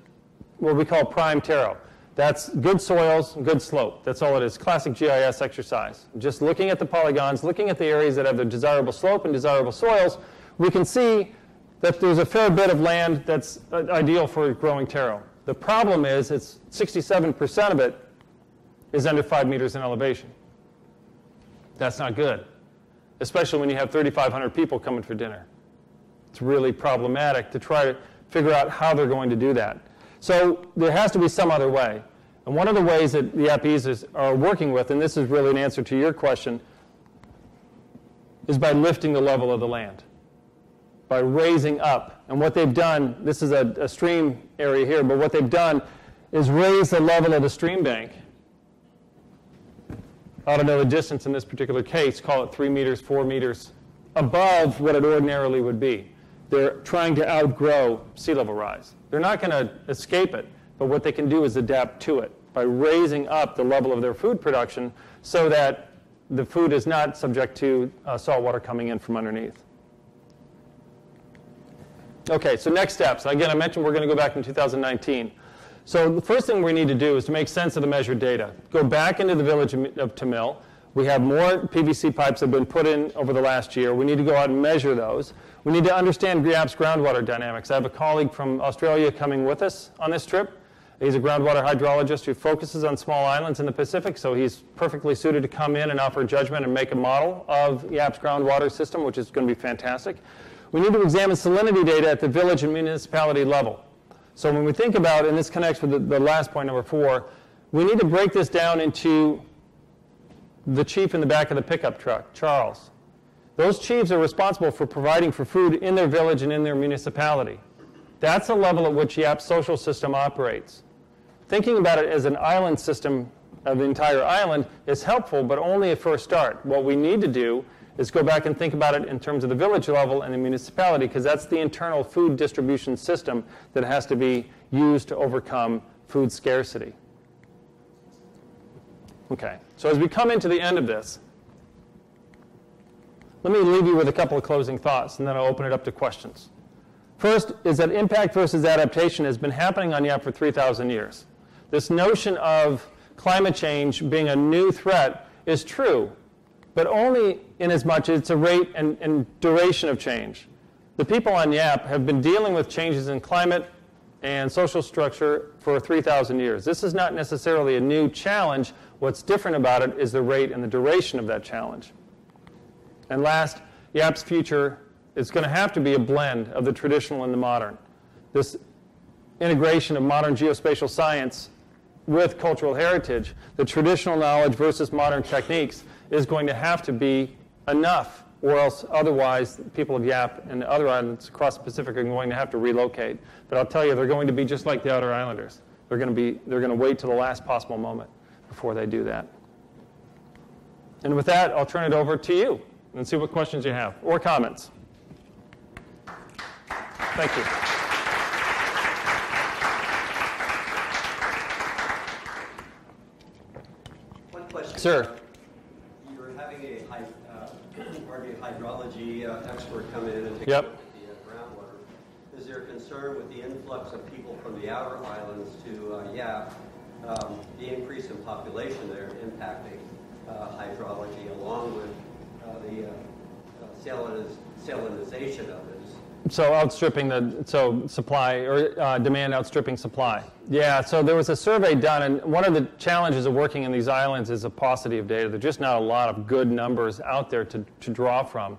what we call prime taro. That's good soils, good slope. That's all it is. Classic GIS exercise. Just looking at the polygons, looking at the areas that have the desirable slope and desirable soils, we can see that there's a fair bit of land that's ideal for growing taro. The problem is it's 67% of it is under 5 meters in elevation. That's not good, especially when you have 3,500 people coming for dinner. It's really problematic to try to figure out how they're going to do that. So there has to be some other way. And one of the ways that the Yapese are working with, and this is really an answer to your question, is by lifting the level of the land, by raising up. And what they've done, this is a stream area here, but what they've done is raise the level of the stream bank. I don't know the distance in this particular case, call it 3 meters, 4 meters, above what it ordinarily would be. They're trying to outgrow sea level rise. They're not going to escape it, but what they can do is adapt to it by raising up the level of their food production so that the food is not subject to salt water coming in from underneath. Okay, so next steps. Again, I mentioned we're going to go back in 2019. So the first thing we need to do is to make sense of the measured data. Go back into the village of Tamil. We have more PVC pipes that have been put in over the last year. We need to go out and measure those. We need to understand Yap's groundwater dynamics. I have a colleague from Australia coming with us on this trip. He's a groundwater hydrologist who focuses on small islands in the Pacific, so he's perfectly suited to come in and offer judgment and make a model of Yap's groundwater system, which is going to be fantastic. We need to examine salinity data at the village and municipality level. So when we think about, and this connects with the last point, number 4, we need to break this down into the chief in the back of the pickup truck, Charles. Those chiefs are responsible for providing for food in their village and in their municipality. That's the level at which Yap's social system operates. Thinking about it as an island system of the entire island is helpful, but only at first start. What we need to do is go back and think about it in terms of the village level and the municipality, because that's the internal food distribution system that has to be used to overcome food scarcity. Okay, so as we come into the end of this, let me leave you with a couple of closing thoughts, and then I'll open it up to questions. First is that impact versus adaptation has been happening on Yap for 3,000 years. This notion of climate change being a new threat is true, but only in as much as it's a rate and duration of change. The people on Yap have been dealing with changes in climate and social structure for 3,000 years. This is not necessarily a new challenge. What's different about it is the rate and the duration of that challenge. And last, Yap's future is going to have to be a blend of the traditional and the modern. This integration of modern geospatial science with cultural heritage, the traditional knowledge versus modern techniques, is going to have to be enough, or else otherwise people of Yap and the other islands across the Pacific are going to have to relocate. But I'll tell you, they're going to be just like the outer islanders. They're going to wait till the last possible moment before they do that. And with that, I'll turn it over to you and see what questions you have or comments. Thank you. Sir. You're having a hydrology expert come in and take a look at the groundwater. Is there concern with the influx of people from the outer islands to Yap, the increase in population there impacting hydrology along with the salinization of it? So outstripping the supply or demand outstripping supply. Yeah, so there was a survey done, and one of the challenges of working in these islands is a paucity of data. There's just not a lot of good numbers out there to draw from.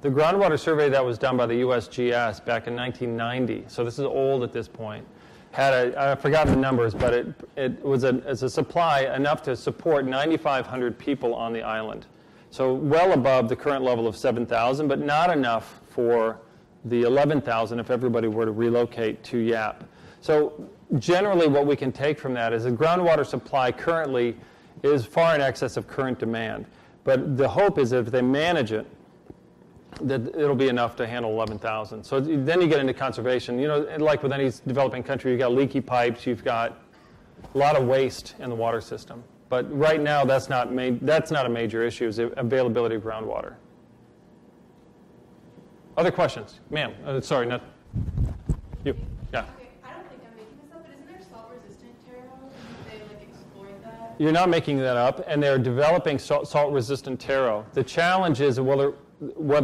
The groundwater survey that was done by the USGS back in 1990, so this is old at this point, had a, I forgot the numbers, but it was a supply enough to support 9,500 people on the island. So well above the current level of 7,000, but not enough for the 11,000 if everybody were to relocate to Yap. So generally, what we can take from that is the groundwater supply currently is far in excess of current demand. But the hope is that if they manage it, that it'll be enough to handle 11,000. So then you get into conservation. You know, like with any developing country, you've got leaky pipes, you've got a lot of waste in the water system. But right now, that's not a major issue, is the availability of groundwater. Other questions? Ma'am, sorry, not you. Yeah. You're not making that up, and they're developing salt-resistant taro. The challenge is whether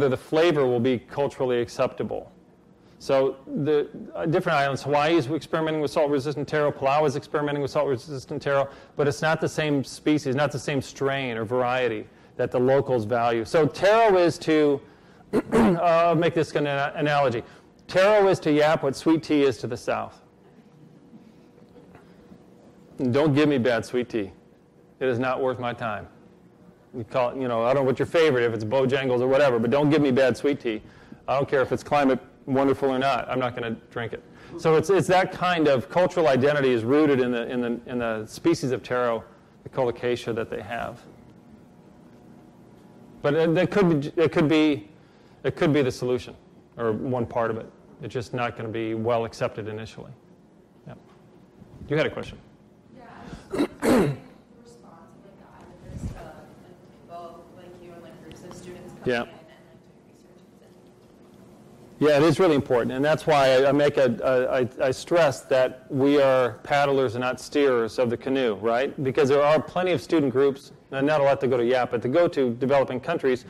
the flavor will be culturally acceptable. So the different islands, Hawaii is experimenting with salt-resistant taro, Palau is experimenting with salt-resistant taro, but it's not the same species, not the same strain or variety that the locals value. So taro is to, I'll make this an analogy, taro is to Yap what sweet tea is to the South. Don't give me bad sweet tea. It is not worth my time. You call it, you know, I don't know what your favorite, if it's Bojangles or whatever, but don't give me bad sweet tea. I don't care if it's climate wonderful or not. I'm not going to drink it. So it's that kind of cultural identity is rooted in the species of taro, the colocasia that they have. But it could be the solution, or one part of it. It's just not going to be well accepted initially. Yeah. You had a question. Yeah. Yeah, it is really important, and that's why I stress that we are paddlers and not steerers of the canoe, right? Because there are plenty of student groups, and not a lot to go to Yap, but to go to developing countries,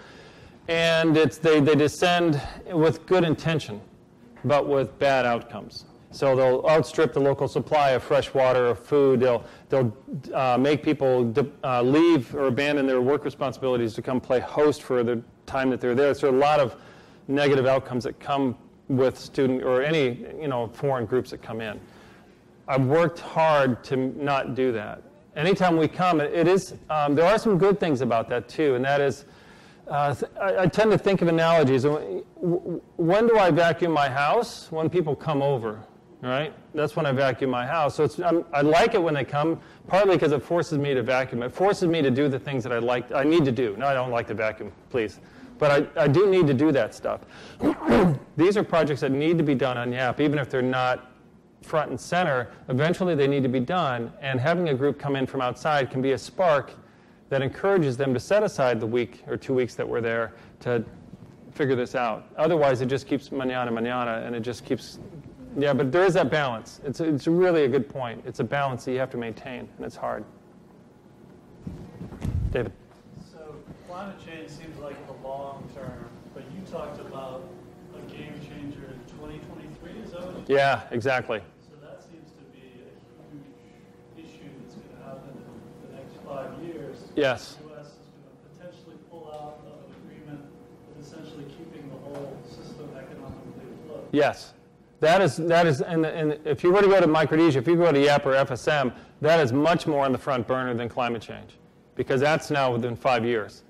and they descend with good intention, but with bad outcomes. So they'll outstrip the local supply of fresh water or food. They'll make people leave or abandon their work responsibilities to come play host for the time that they're there. So a lot of negative outcomes that come with student or any foreign groups that come in. I've worked hard to not do that. Anytime we come, it is there are some good things about that too, and that is I tend to think of analogies. When do I vacuum my house? When people come over. Right? That's when I vacuum my house. So I like it when they come, partly because it forces me to vacuum. It forces me to do the things that I need to do. No, I don't like to vacuum, please. But I do need to do that stuff. These are projects that need to be done on Yap, even if they're not front and center. Eventually, they need to be done. And having a group come in from outside can be a spark that encourages them to set aside the week or 2 weeks that we're there to figure this out. Otherwise, it just keeps manana, and it just keeps. Yeah, but there is that balance. It's really a good point. It's a balance that you have to maintain, and it's hard. David. So climate change seems like the long term, but you talked about a game changer in 2023, is that what you talked about? Yeah, exactly. So that seems to be a huge issue that's going to happen in the next 5 years. Yes. The U.S. is going to potentially pull out of an agreement that's essentially keeping the whole system economically afloat. Yes. That is, and if you were to go to Micronesia, if you go to Yap or FSM, that is much more on the front burner than climate change, because that's now within 5 years.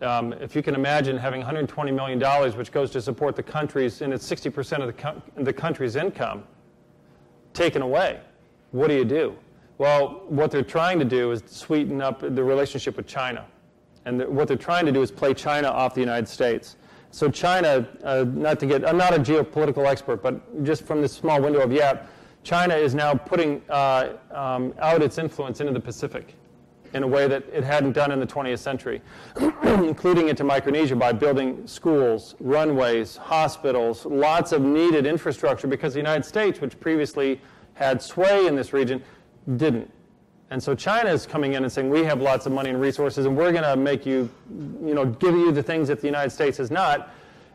If you can imagine having $120 million, which goes to support the countries, and it's 60% of the country's income, taken away, what do you do? Well, what they're trying to do is sweeten up the relationship with China. And what they're trying to do is play China off the United States. So China, I'm not a geopolitical expert, but just from this small window of Yap, China is now putting out its influence into the Pacific in a way that it hadn't done in the 20th century, including into Micronesia by building schools, runways, hospitals, lots of needed infrastructure, because the United States, which previously had sway in this region, didn't. And so China is coming in and saying, we have lots of money and resources, and we're going to make you, give you the things that the United States has not.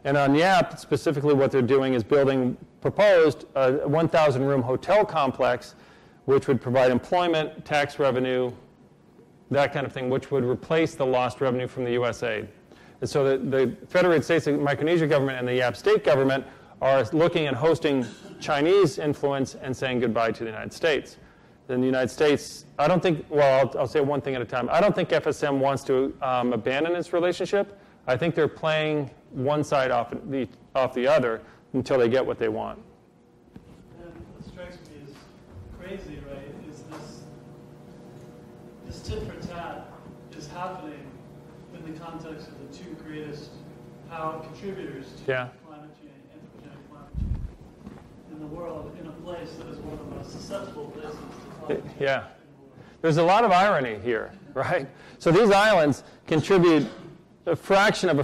And on Yap, specifically what they're doing is proposed a 1,000-room hotel complex, which would provide employment, tax revenue, that kind of thing, which would replace the lost revenue from the USAID. And so the Federated States of Micronesia government and the Yap state government are looking and hosting Chinese influence and saying goodbye to the United States. In the United States, I don't think, well, I'll say one thing at a time. I don't think FSM wants to abandon its relationship. I think they're playing one side off the other until they get what they want. And what strikes me as crazy, right, is this tit for tat is happening in the context of the two greatest power contributors to climate change, anthropogenic climate change in the world, in a place that is one of the most susceptible places. Yeah. There's a lot of irony here, right? So these islands contribute a fraction of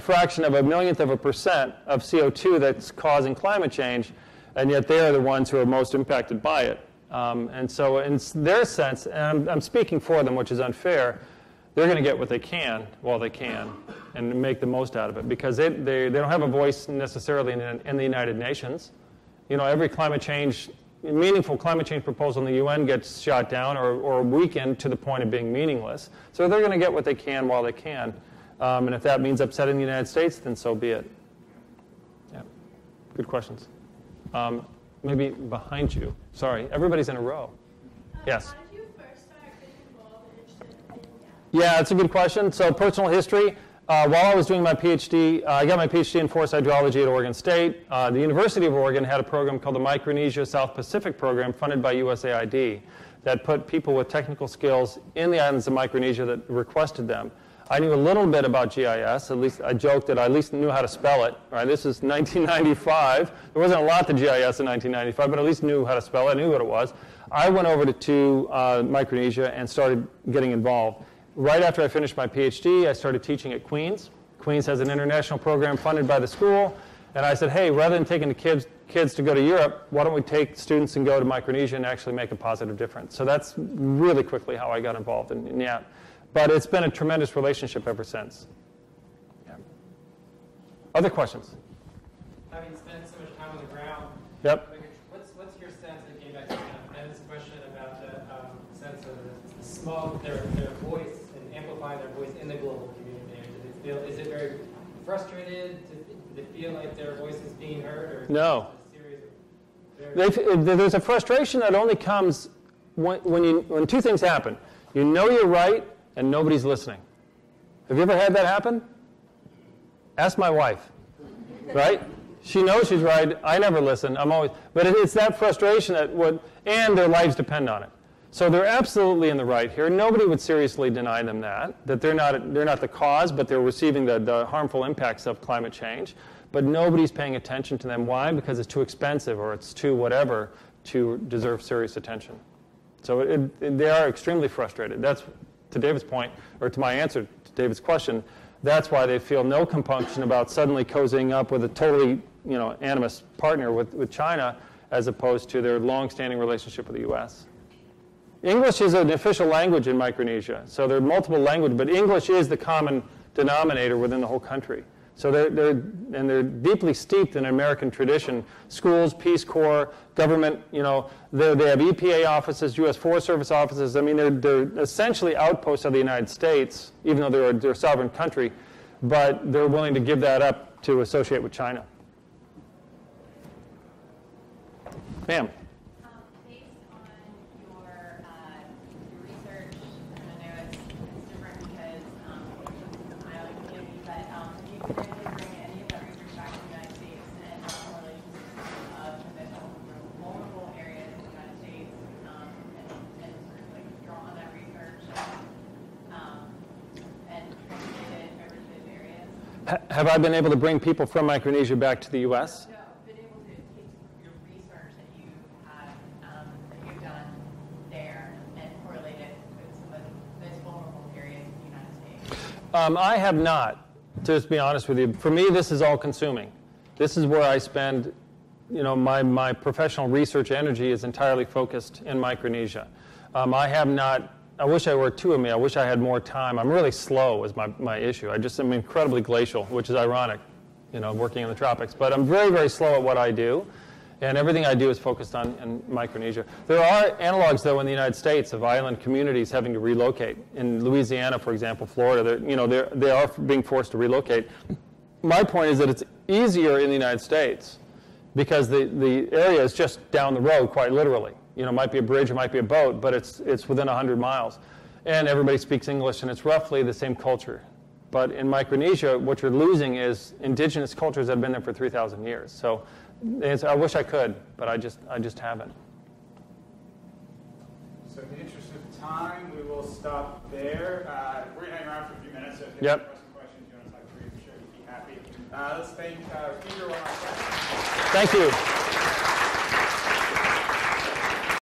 a millionth of a % of CO2 that's causing climate change, and yet they are the ones who are most impacted by it. And so in their sense, and I'm speaking for them, which is unfair, they're going to get what they can while they can and make the most out of it, because they don't have a voice necessarily in the United Nations. Every meaningful climate change proposal in the UN gets shot down or weakened to the point of being meaningless. So they're going to get what they can while they can. And if that means upsetting the United States, then so be it. Yeah, good questions. Maybe behind you. Sorry, everybody's in a row. Yes? How did you first start getting involved and interested in that? Yeah, that's a good question. So personal history. While I was doing my PhD, I got my PhD in forest hydrology at Oregon State. The University of Oregon had a program called the Micronesia South Pacific Program, funded by USAID, that put people with technical skills in the islands of Micronesia that requested them. I knew a little bit about GIS. At least I joked that I at least knew how to spell it. Right? This is 1995. There wasn't a lot to GIS in 1995, but at least knew how to spell it. I knew what it was. I went over to Micronesia and started getting involved. Right after I finished my PhD, I started teaching at Queen's. Queen's has an international program funded by the school. And I said, hey, rather than taking the kids to go to Europe, why don't we take students and go to Micronesia and actually make a positive difference? So that's really quickly how I got involved in Yap. But it's been a tremendous relationship ever since. Yeah. Other questions? Having spent so much time on the ground, yep. What's your sense, and came back to Ben's question about the sense of the small, their voice, and amplifying their voice in the global community? Is it very frustrated? Do they feel like their voice is being heard? Or is no. There's a frustration that only comes when two things happen. You know you're right, and nobody's listening. Have you ever had that happen? Ask my wife, right? She knows she's right. I never listen. But it's that frustration and their lives depend on it. So they're absolutely in the right here. Nobody would seriously deny them that they're not the cause, but they're receiving the harmful impacts of climate change. But nobody's paying attention to them. Why? Because it's too expensive or it's too whatever to deserve serious attention. So they are extremely frustrated. That's, to David's point, or to my answer to David's question, that's why they feel no compunction about suddenly cozying up with a totally animus partner with China, as opposed to their long-standing relationship with the U.S. English is an official language in Micronesia, so there are multiple languages, but English is the common denominator within the whole country. So they're deeply steeped in American tradition. Schools, Peace Corps, government, you know, they have EPA offices, U.S. Forest Service offices. I mean, they're essentially outposts of the United States, even though they're a sovereign country, but they're willing to give that up to associate with China. Ma'am. Based on your research, and I know it's different because I like to give you, but do you really bring any of that research back to the United States and the relationship of conventional vulnerable areas in the United States and sort of like draw on that research and populated overseas areas? Have I been able to bring people from Micronesia back to the U.S.? No. I have not, to just be honest with you. For me, this is all consuming. This is where I spend, you know, my professional research energy is entirely focused in Micronesia. I have not, I wish I were two of me. I wish I had more time. I'm really slow is my issue. I just am incredibly glacial, which is ironic, you know, working in the tropics. But I'm very, very slow at what I do. And everything I do is focused on in Micronesia. There are analogs, though, in the United States of island communities having to relocate. In Louisiana, for example, Florida, you know, they are being forced to relocate. My point is that it's easier in the United States because the area is just down the road, quite literally. You know, it might be a bridge, it might be a boat, but it's within 100 miles. And everybody speaks English, and it's roughly the same culture. But in Micronesia, what you're losing is indigenous cultures that have been there for 3,000 years. So I wish I could, but I just haven't. So in the interest of time, we will stop there. We're going to hang around for a few minutes. So if you have some questions you want to talk to, I'm sure you'd be happy. Let's thank Peter. Thank you.